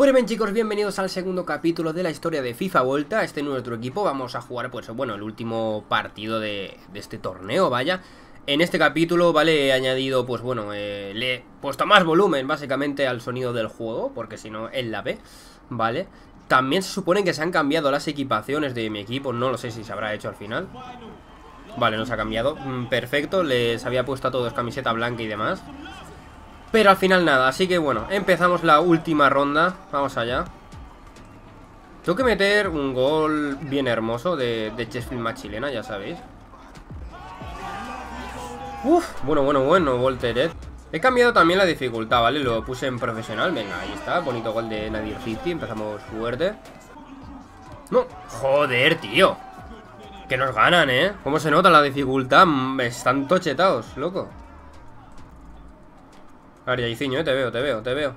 Pues bien, chicos, bienvenidos al segundo capítulo de la historia de FIFA Volta. Este nuestro equipo, vamos a jugar, pues bueno, el último partido de este torneo, vaya. En este capítulo, vale, he añadido, pues bueno, le he puesto más volumen, básicamente, al sonido del juego, porque si no, él la ve, vale. También se supone que se han cambiado las equipaciones de mi equipo, no lo sé si se habrá hecho al final. Vale, no se ha cambiado, perfecto, les había puesto a todos camiseta blanca y demás. Pero al final nada, así que bueno, empezamos la última ronda, vamos allá. Tengo que meter un gol bien hermoso de Sheffield más chilena, ya sabéis. Uf, bueno, Volteret. He cambiado también la dificultad, ¿vale? Lo puse en profesional, venga, ahí está, bonito gol de Nadir City, empezamos fuerte. No, joder, tío, que nos ganan, ¿eh? Cómo se nota la dificultad, están tochetados, loco. A ver, Jairzinho, te veo.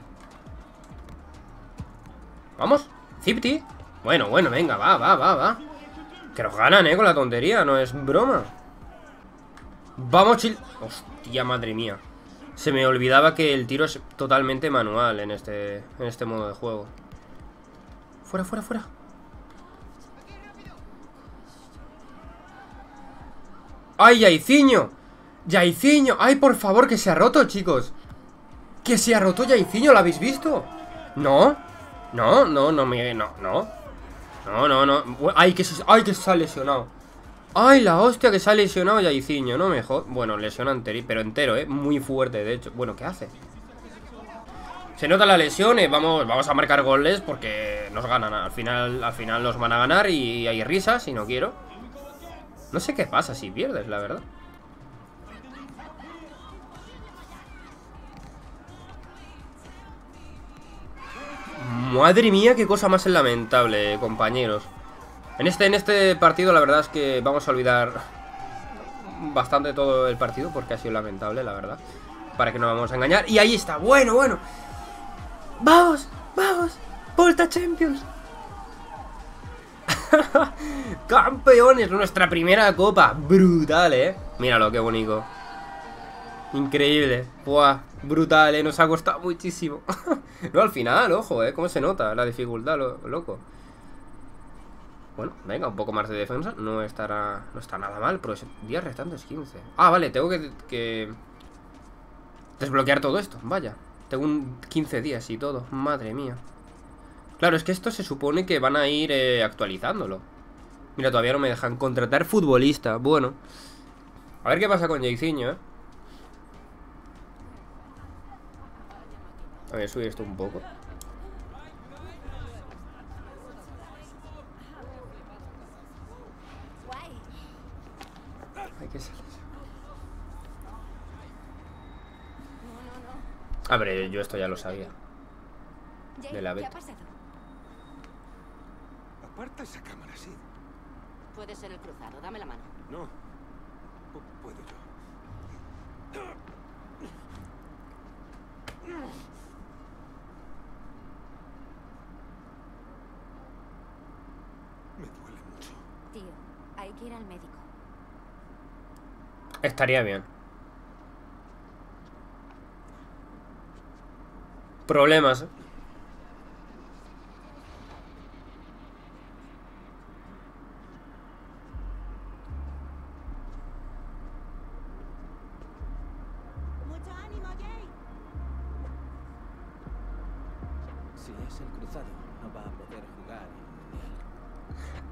Vamos, Zipti. Bueno, venga, va. Que nos ganan, con la tontería, no es broma. Vamos, Chile. Hostia, madre mía. Se me olvidaba que el tiro es totalmente manual en este modo de juego. Fuera. ¡Ay, Jairzinho! ¡Ay, por favor, que se ha roto, chicos! ¡Que se ha roto Jairzinho! ¿Lo habéis visto? No. ¡Ay, que se ha lesionado! ¡Ay, la hostia que se ha lesionado Jairzinho! No me jodas. Bueno, lesión anterior, pero entero, ¿eh? Muy fuerte, de hecho. Bueno, ¿qué hace? Se nota la lesión, vamos a marcar goles porque nos ganan. Al final nos van a ganar y hay risas y no quiero. No sé qué pasa si pierdes, la verdad. Madre mía, qué cosa más lamentable, compañeros. En este partido la verdad es que vamos a olvidar bastante todo el partido porque ha sido lamentable, la verdad. Para que no vamos a engañar. Y ahí está, bueno. Vamos. Volta Champions. Campeones, nuestra primera copa. Brutal, míralo, qué bonito. Increíble. Buah, brutal, nos ha costado muchísimo. No, al final, ojo, cómo se nota la dificultad, loco. Bueno, venga, un poco más de defensa. No está nada mal, pero días restantes 15. Ah, vale, tengo que desbloquear todo esto, vaya. Tengo 15 días y todo, madre mía. Claro, es que esto se supone que van a ir actualizándolo. Mira, todavía no me dejan contratar futbolista. Bueno, a ver qué pasa con Jairzinho, A ver, subir esto un poco. Hay que salir. A ver, yo esto ya lo sabía. De la beta. Aparta esa cámara, sí. Puede ser el cruzado, dame la mano. No, puedo yo. Me duele mucho. Tío, hay que ir al médico. Estaría bien. Problemas,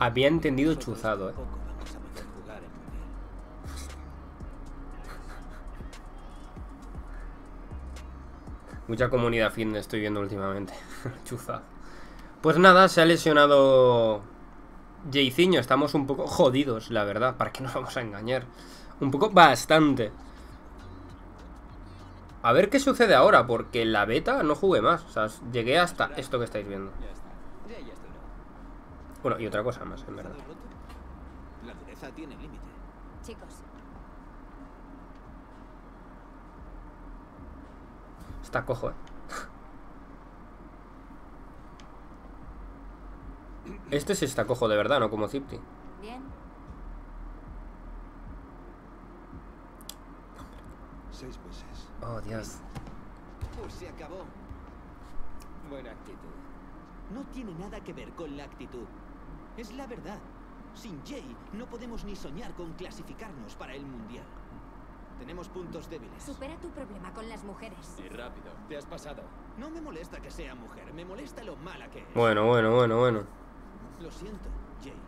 Había entendido chuzado, Mucha comunidad fin estoy viendo últimamente. Chuzado. Pues nada, se ha lesionado Jairzinho, estamos un poco jodidos, la verdad, para que nos vamos a engañar. Un poco bastante. A ver qué sucede ahora, porque en la beta no jugué más. O sea, llegué hasta esto que estáis viendo. Bueno, y otra cosa más, en verdad. La dureza tiene límite. Chicos. Está cojo, Este sí está cojo de verdad, no como Zipti. Bien. Oh, Dios. Pues se acabó. Buena actitud. No tiene nada que ver con la actitud. Es la verdad. Sin Jay no podemos ni soñar con clasificarnos para el Mundial. Tenemos puntos débiles. Supera tu problema con las mujeres. Y rápido. Te has pasado. No me molesta que sea mujer. Me molesta lo mala que es. Bueno. Lo siento, Jay.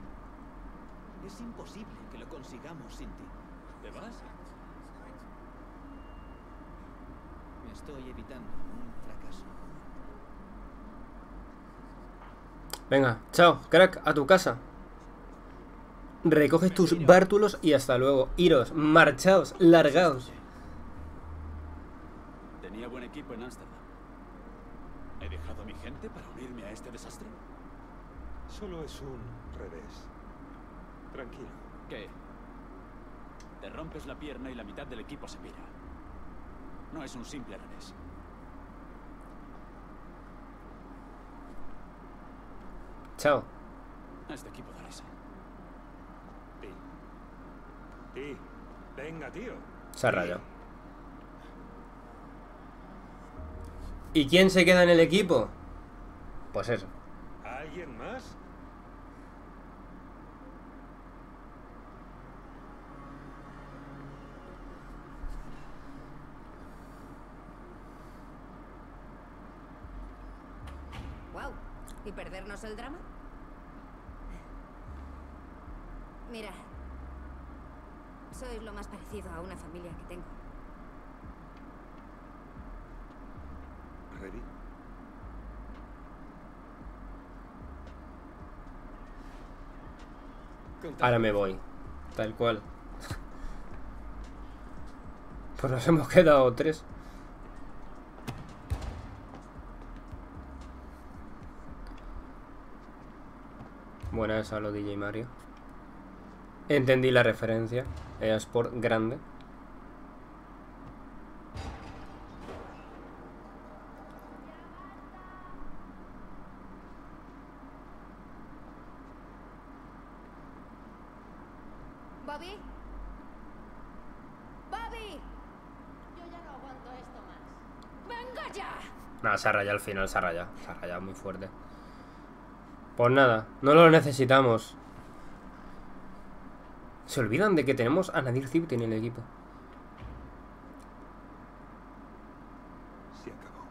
Es imposible que lo consigamos sin ti. ¿Te vas? Me estoy evitando un fracaso. Venga, chao, crack, a tu casa. Recoges tus bártulos y hasta luego. Iros, marchaos, largaos. Tenía buen equipo en Ámsterdam. ¿He dejado a mi gente para unirme a este desastre? Solo es un revés. Tranquilo. ¿Qué? Te rompes la pierna y la mitad del equipo se pira. No es un simple revés. Chao. Este equipo da risa. Sí. Venga, tío. Se ha rayado. ¿Y quién se queda en el equipo? Pues eso. ¿Alguien más? Wow. ¿Y perdernos el drama? Mira. Sois lo más parecido a una familia que tengo. ¿Ready? Ahora me voy. Tal cual. Pues nos hemos quedado tres. Buena esa, lo DJ Mario. Entendí la referencia. Es por grande. Bobby. Bobby. Yo ya no aguanto esto más. Venga ya. Nada, se ha rayado al final, se ha rayado muy fuerte. Pues nada, no lo necesitamos. Se olvidan de que tenemos a Nadir Zibti en el equipo. Se acabó.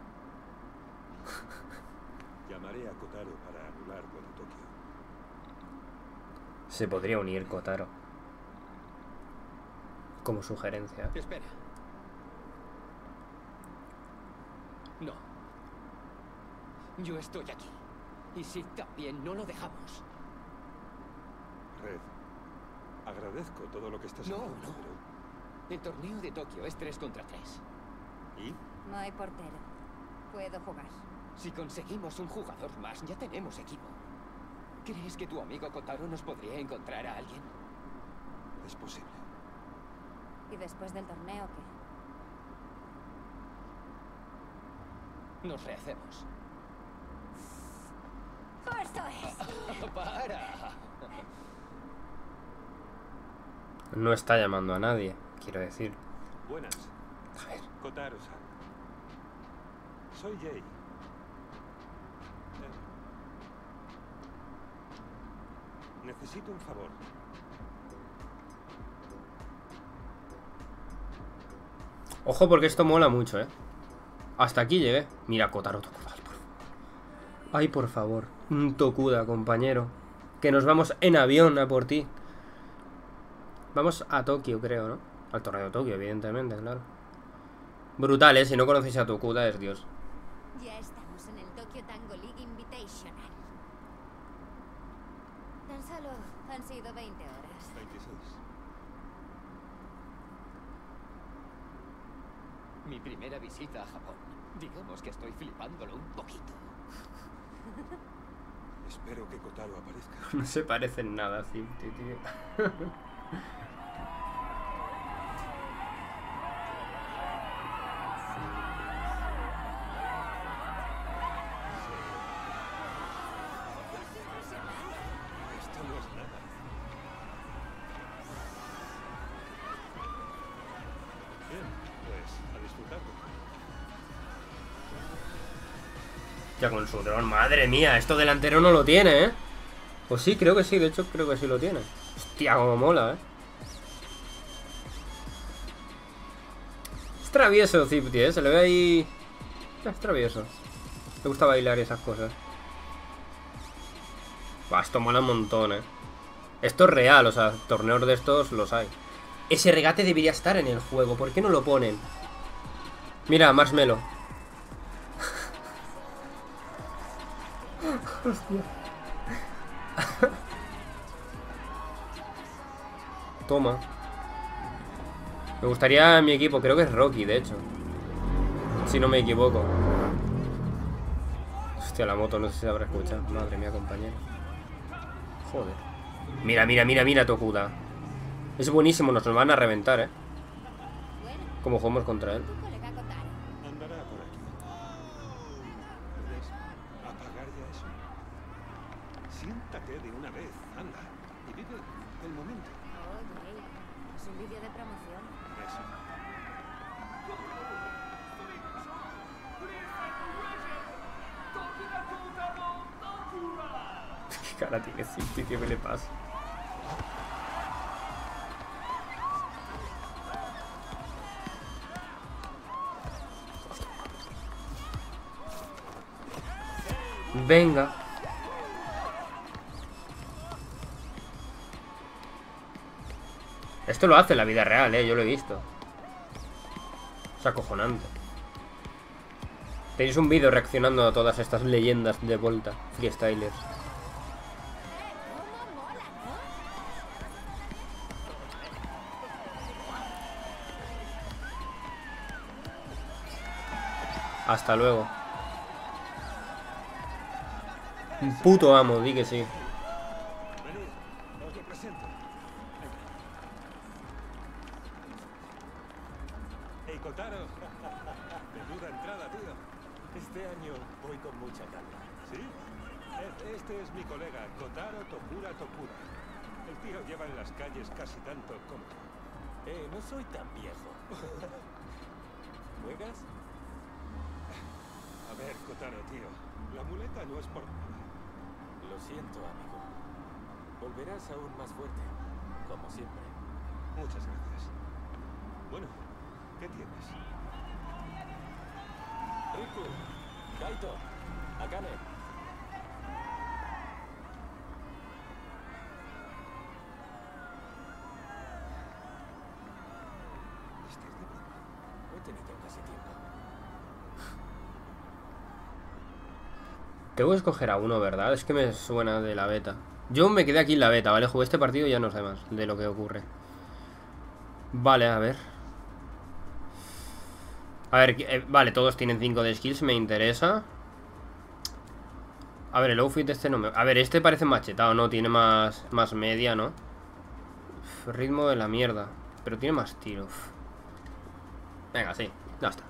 Llamaré a Kotaro para anular con Tokio. Se podría unir Kotaro. Como sugerencia. Espera. No. Yo estoy aquí. Y si también no lo dejamos. Red. Agradezco todo lo que estás haciendo. No, pero... El torneo de Tokio es 3 contra 3. ¿Y? No hay portero. Puedo jugar. Si conseguimos un jugador más, ya tenemos equipo. ¿Crees que tu amigo Kotaro nos podría encontrar a alguien? Es posible. ¿Y después del torneo qué? Nos rehacemos. ¡Esto es! ¡Para! No está llamando a nadie, quiero decir. Buenas. A ver. Kotaro-san. Soy Jay. Necesito un favor. Ojo, porque esto mola mucho, ¿eh? Hasta aquí llegué. Mira, Kotaro Tokuda. Ay, por favor. Un Tokuda, compañero. Que nos vamos en avión a por ti. Vamos a Tokio, creo, ¿no? Al torneo de Tokio, evidentemente, claro. Brutal, ¿eh? Si no conocéis a Tokuda, es Dios. Ya estamos en el Tokyo Tango League Invitational. Tan solo han sido 20 horas. 26. Mi primera visita a Japón. Digamos que estoy flipándolo un poquito. Espero que Kotaro aparezca. No se parecen nada, sí, tío. Bien, pues a disfrutarlo. Ya con su dron, madre mía, esto delantero no lo tiene, ¿eh? Pues sí, creo que sí, de hecho creo que sí lo tiene. Hostia, como mola, ¿eh? Es travieso Zipti, ¿eh? Se le ve ahí... Es travieso. Me gusta bailar y esas cosas. Buah, esto mola un montón, ¿eh? Esto es real, o sea, torneos de estos los hay. Ese regate debería estar en el juego, ¿por qué no lo ponen? Mira, Marshmello. Hostia. Toma. Me gustaría mi equipo, creo que es Rocky, de hecho, si no me equivoco. Hostia, la moto, no sé si se habrá escuchado. Madre mía, compañero. Joder. Mira, mira, mira, mira, Tokuda. Es buenísimo, nos lo van a reventar, ¿eh? Como jugamos contra él. Cara tiene Zipti, ¿qué me le pasa? Venga. Esto lo hace en la vida real, yo lo he visto. Es acojonante. Tenéis un vídeo reaccionando a todas estas leyendas de Volta, freestylers. Hasta luego. Un puto amo, di que sí. Hey, Kotaro. Menuda entrada, tío. Este año voy con mucha calma. ¿Sí? Este es mi colega, Kotaro Tokuda. El tío lleva en las calles casi tanto como... no soy tan viejo. ¿Juegas? A ver, Kotaro, tío. La muleta no es por nada. Lo siento, amigo. Volverás aún más fuerte, como siempre. Muchas gracias. Bueno, ¿qué tienes? Riku, Kaito, Akane. ¿Estás de broma? No he tenido casi tiempo. Tengo que escoger a uno, ¿verdad? Es que me suena de la beta. Yo me quedé aquí en la beta, ¿vale? Jugué este partido y ya no sé más de lo que ocurre. Vale, a ver. A ver, vale, todos tienen 5 de skills, me interesa. A ver, el outfit este no me... A ver, este parece machetado, ¿no? Tiene más media, ¿no? Uf, ritmo de la mierda. Pero tiene más tiro. Uf. Venga, sí, ya está.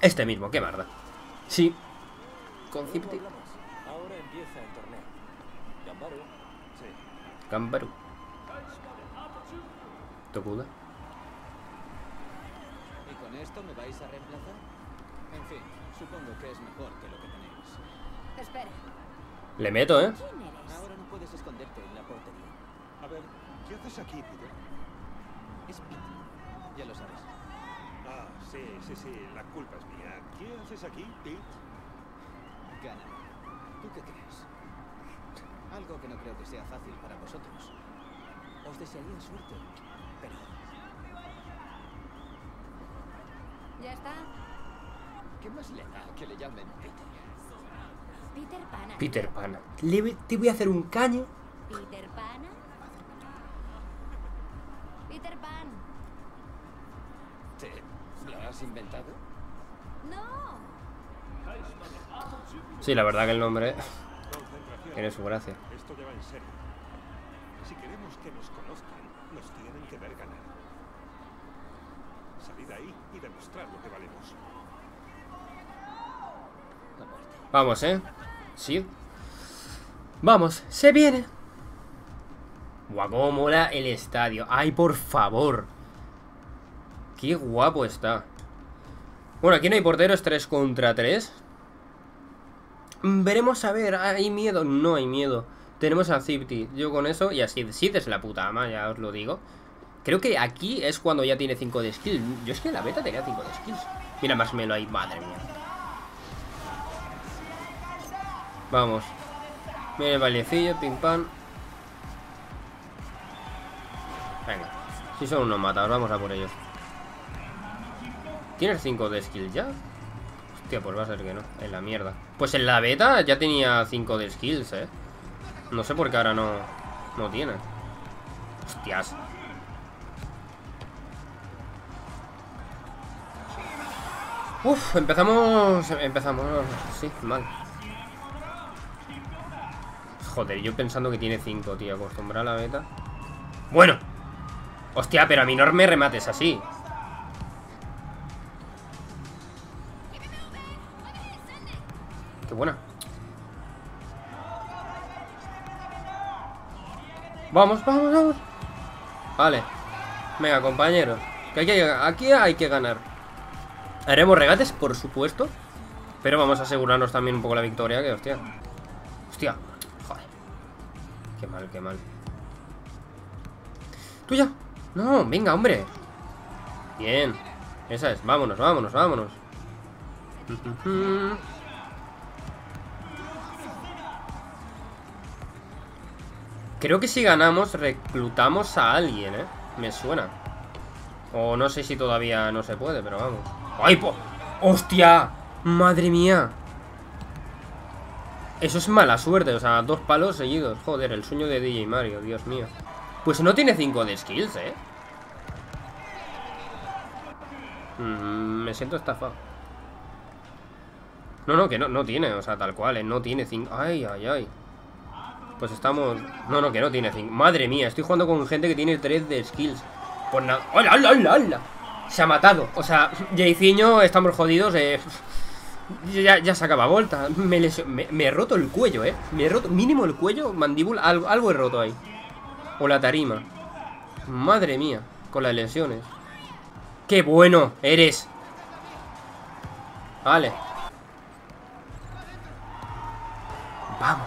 Este mismo, qué mierda. Sí. Con Zipti. Ahora empieza el torneo. Gambaru. Sí. Gambaru. Tokuda. ¿Y con esto me vais a reemplazar? En fin, supongo que es mejor que lo que tenéis. Espera. Le meto, ¿eh? Ahora no puedes esconderte en la portería. A ver, ¿qué haces aquí, Peter? Es Pete. Ya lo sabes. Ah, sí, la culpa es mía. ¿Qué haces aquí, Pete? Gana. ¿Tú qué crees? Algo que no creo que sea fácil para vosotros. Os desearía suerte, pero... ¿Ya está? ¿Qué más le da que le llamen Peter? Peter Pana. Peter Pana. Te voy a hacer un caño. Peter Pana. Peter Pan. ¿Te lo has inventado? No. Sí, la verdad que el nombre tiene su gracia. Esto ya va en serio. Si queremos que nos conozcan, nos tienen que ver ganar. Salid ahí y demostrar lo que valemos. Vamos, sí. Vamos, se viene. Guau, cómo mola el estadio. Ay, por favor. Qué guapo está. Bueno, aquí no hay porteros, 3 contra 3. Veremos a ver, ¿hay miedo? No hay miedo. Tenemos a Zipty, yo con eso. Y a Sid, Sid es la puta ama, ya os lo digo. Creo que aquí es cuando ya tiene 5 de skills. Yo es que en la beta tenía 5 de skills. Mira Marshmello ahí, madre mía. Vamos. Mira el bailecillo, pim pam. Venga. Si son unos matados, vamos a por ellos. ¿Tienes 5 de skill ya? Hostia, pues va a ser que no, en la mierda. Pues en la beta ya tenía 5 de skills, eh. No sé por qué ahora no tiene. Hostias. Uf, empezamos, sí, mal. Joder, yo pensando que tiene 5, tío, acostumbrar a la beta. Bueno. Hostia, pero a mí no me remates así. Qué buena. Vamos. Vale. Venga, compañeros. Que aquí hay que ganar. Haremos regates, por supuesto. Pero vamos a asegurarnos también un poco la victoria. Que hostia. Hostia. Joder. Qué mal. Tuya. No, venga, hombre. Bien. Esa es. Vámonos. Creo que si ganamos reclutamos a alguien, ¿eh? Me suena. O no sé si todavía no se puede, pero vamos. ¡Ay, po! ¡Hostia! ¡Madre mía! Eso es mala suerte, o sea, 2 palos seguidos. Joder, el sueño de DJ Mario, Dios mío. Pues no tiene 5 de skills, ¿eh? Me siento estafado. No, que no tiene, o sea, tal cual, ¿eh? No tiene 5... ¡Ay! Pues estamos... No, que no tiene 5. Madre mía, estoy jugando con gente que tiene 3 de skills. Pues nada... ¡Hola! Se ha matado. O sea, Jayciño, estamos jodidos. Ya se acaba Volta. Me he roto el cuello, ¿eh? Me he roto... Mínimo el cuello, mandíbula... Algo he roto ahí. O la tarima. Madre mía. Con las lesiones. ¡Qué bueno eres! Vale. Vamos.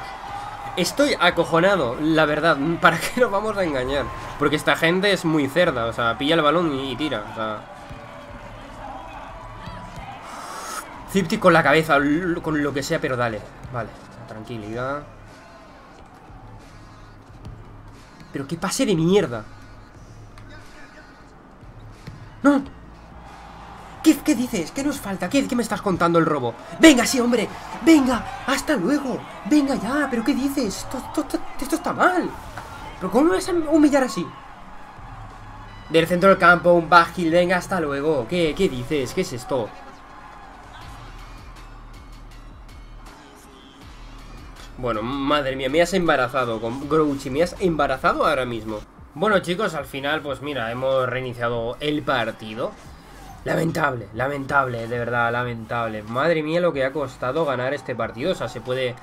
Estoy acojonado, la verdad. ¿Para qué nos vamos a engañar? Porque esta gente es muy cerda. O sea, pilla el balón y tira. O sea... Zipty con la cabeza, con lo que sea, pero dale. Vale, tranquilidad. Pero qué pase de mierda. ¡No! ¿Qué dices? ¿Qué nos falta? ¿Qué me estás contando el robo? ¡Venga, sí, hombre! ¡Venga! ¡Hasta luego! ¡Venga ya! ¿Pero qué dices? Esto está mal. ¿Pero cómo me vas a humillar así? Del centro del campo, un bajil. ¡Venga, hasta luego! ¿Qué dices? ¿Qué es esto? Bueno, madre mía, me has embarazado con Grouchy, me has embarazado ahora mismo. Bueno, chicos, al final, pues mira, hemos reiniciado el partido. Lamentable, de verdad, lamentable. Madre mía lo que ha costado ganar este partido. O sea, se puede...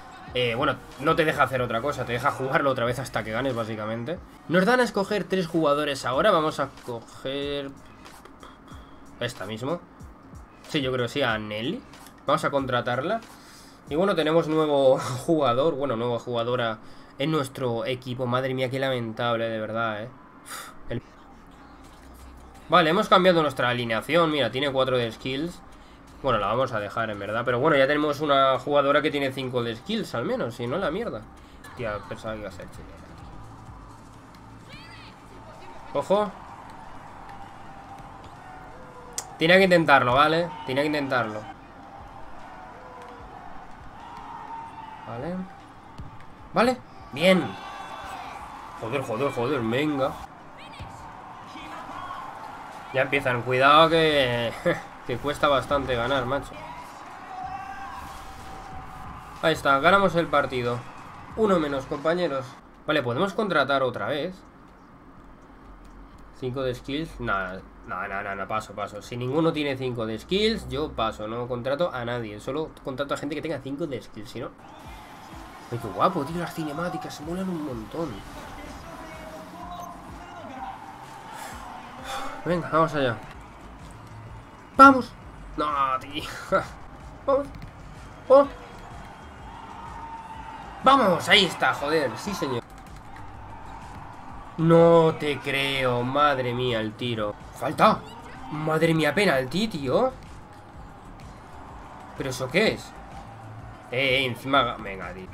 bueno, no te deja hacer otra cosa, te deja jugarlo otra vez hasta que ganes, básicamente. Nos dan a escoger 3 jugadores ahora. Vamos a coger... esta mismo. Sí, yo creo que sí, a Nelly. Vamos a contratarla. Y bueno, tenemos nuevo jugador, bueno, nueva jugadora en nuestro equipo. Madre mía, qué lamentable, de verdad, ¿eh? Vale, hemos cambiado nuestra alineación. Mira, tiene 4 de skills. Bueno, la vamos a dejar, en verdad. Pero bueno, ya tenemos una jugadora que tiene 5 de skills, al menos. Si no, la mierda. Hostia, pensaba que iba a ser Chile. Ojo. Tenía que intentarlo, ¿vale? Tenía que intentarlo. Vale, bien. Joder, venga. Ya empiezan, cuidado que cuesta bastante ganar, macho. Ahí está, ganamos el partido. 1 menos, compañeros. Vale, podemos contratar otra vez. 5 de skills, nada, paso. Si ninguno tiene 5 de skills, yo paso, no contrato a nadie. Solo contrato a gente que tenga 5 de skills, si no... Ay, qué guapo, tío, las cinemáticas se molan un montón. Venga, vamos allá. ¡Vamos! ¡No, tío! ¡Vamos! ¡Oh! ¡Vamos! Ahí está, joder, sí señor. No te creo, madre mía el tiro. ¡Falta! Madre mía, penalti, tío. ¿Pero eso qué es? Encima... Venga, tío.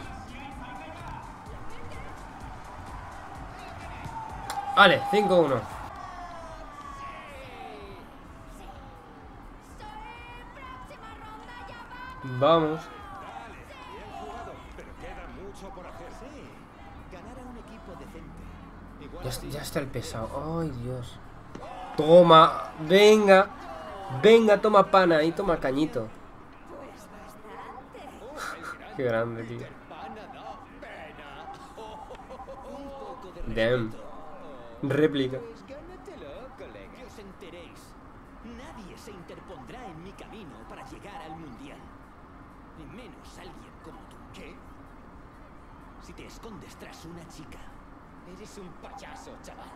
Vale, 5-1. Vamos. Ya está el pesado. Ay, Dios. Toma, venga. Venga, toma pana y toma cañito. Qué grande, tío. Damn. Réplica. Que os enteréis. Nadie se interpondrá en mi camino para llegar al mundial. Ni menos alguien como tú. ¿Qué? Si te escondes tras una chica, eres un payaso, chaval.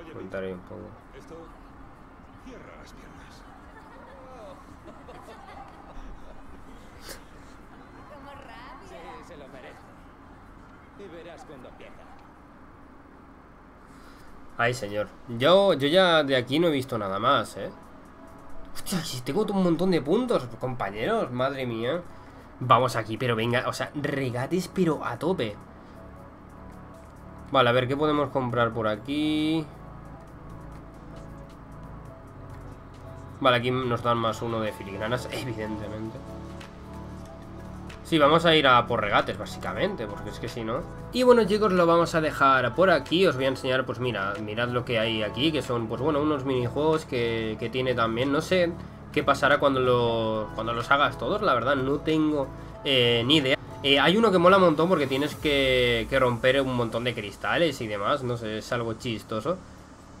Oye, contaré un poco. Esto cierra las piernas. Como rabia. Sí, se lo merece. Y verás cuando pierda. Ay, señor. Yo ya de aquí no he visto nada más, ¿eh? Hostia, si tengo un montón de puntos, compañeros. Madre mía. Vamos aquí, pero venga, o sea, regates, pero a tope. Vale, a ver, ¿qué podemos comprar por aquí? Vale, aquí nos dan más uno de filigranas, evidentemente. Sí, vamos a ir a por regates, básicamente, porque es que si no... Y bueno, chicos, lo vamos a dejar por aquí. Os voy a enseñar, pues mira, mirad lo que hay aquí, que son, pues bueno, unos minijuegos que tiene también, no sé... ¿Qué pasará cuando los hagas todos? La verdad no tengo ni idea. Hay uno que mola un montón porque tienes que romper un montón de cristales y demás. No sé, es algo chistoso.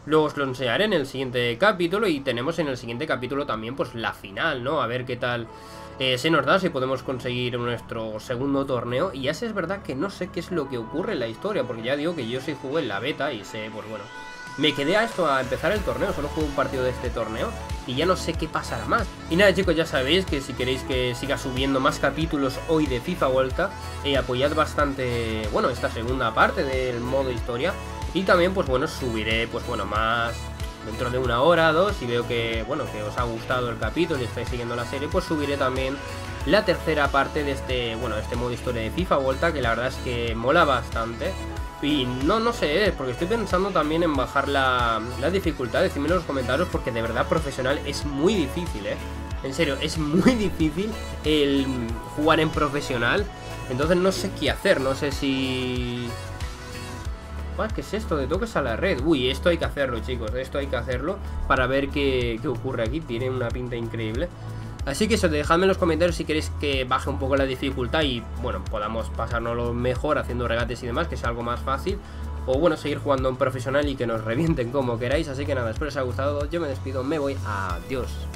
Luego os lo enseñaré en el siguiente capítulo. Y tenemos en el siguiente capítulo también pues la final, ¿no? A ver qué tal se nos da, si podemos conseguir nuestro segundo torneo. Y ya sé, es verdad que no sé qué es lo que ocurre en la historia, porque ya digo que yo sí jugué en la beta y sé, pues bueno... Me quedé a esto, a empezar el torneo, solo jugué un partido de este torneo y ya no sé qué pasará más. Y nada, chicos, ya sabéis que si queréis que siga subiendo más capítulos hoy de FIFA Volta, apoyad bastante, bueno, esta segunda parte del modo historia. Y también, pues bueno, subiré, pues bueno, más dentro de una hora, dos, y veo que, bueno, que os ha gustado el capítulo y estáis siguiendo la serie, pues subiré también la tercera parte de este, bueno, este modo historia de FIFA Volta, que la verdad es que mola bastante. Y no sé, porque estoy pensando también en bajar la dificultad. Decidme en los comentarios, porque de verdad profesional es muy difícil, ¿eh? En serio, es muy difícil el jugar en profesional. Entonces no sé qué hacer, no sé si... ¿Qué es esto? De toques a la red. Uy, esto hay que hacerlo, chicos, esto hay que hacerlo para ver qué ocurre aquí. Tiene una pinta increíble. Así que eso, dejadme en los comentarios si queréis que baje un poco la dificultad y, bueno, podamos pasárnoslo mejor haciendo regates y demás, que sea algo más fácil. O, bueno, seguir jugando en profesional y que nos revienten como queráis. Así que nada, espero que os haya gustado. Yo me despido, me voy. Adiós.